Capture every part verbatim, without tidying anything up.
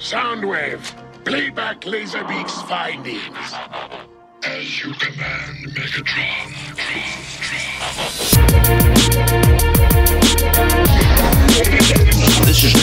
Soundwave, play back Laserbeak's findings. As you command, Megatron. This is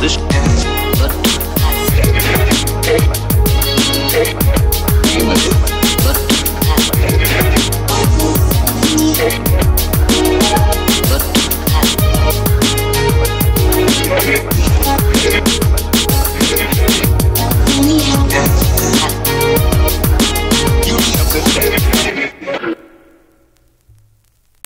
This is This